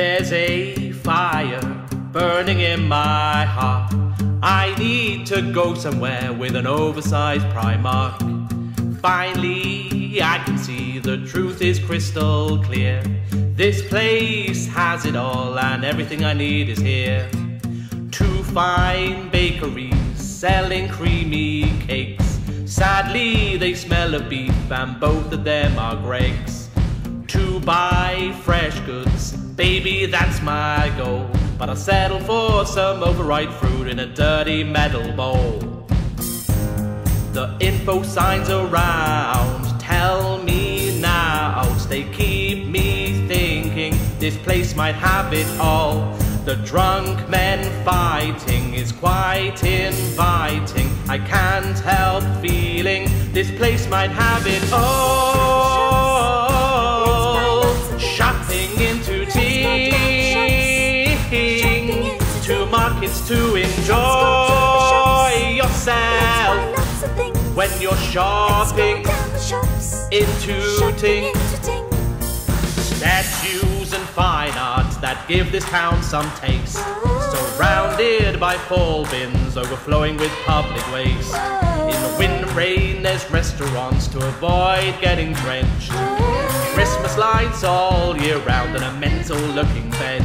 There's a fire burning in my heart. I need to go somewhere with an oversized Primark. Finally, I can see the truth is crystal clear. This place has it all and everything I need is here. Two fine bakeries selling creamy cakes. Sadly, they smell of beef and both of them are Greggs. To buy fresh goods, baby, that's my goal. But I'll settle for some overripe fruit in a dirty metal bowl. The info signs around tell me now. They keep me thinking this place might have it all. The drunk men fighting is quite inviting. I can't help feeling this place might have it all. Shopping into tea, to markets to enjoy yourself. When you're shopping in Tooting, statues and fine arts that give this town some taste. Surrounded by full bins overflowing with public waste. In the wind and rain there's restaurants to avoid getting drenched. Christmas lights all year round and a mental looking bench.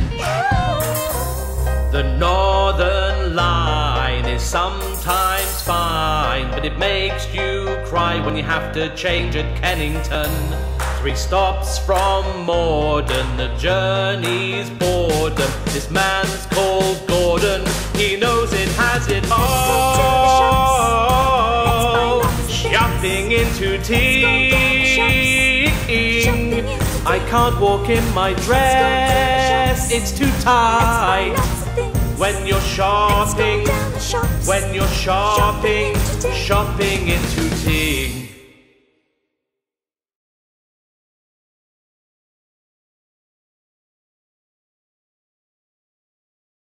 The Northern line is sometimes fine, but it makes you cry when you have to change at Kennington. 3 stops from Morden, the journey's boredom. This man's called Gordon, he knows it has it all. Shopping into tea, I can't walk in my dress, it's too tight. When you're shopping, shopping into tea.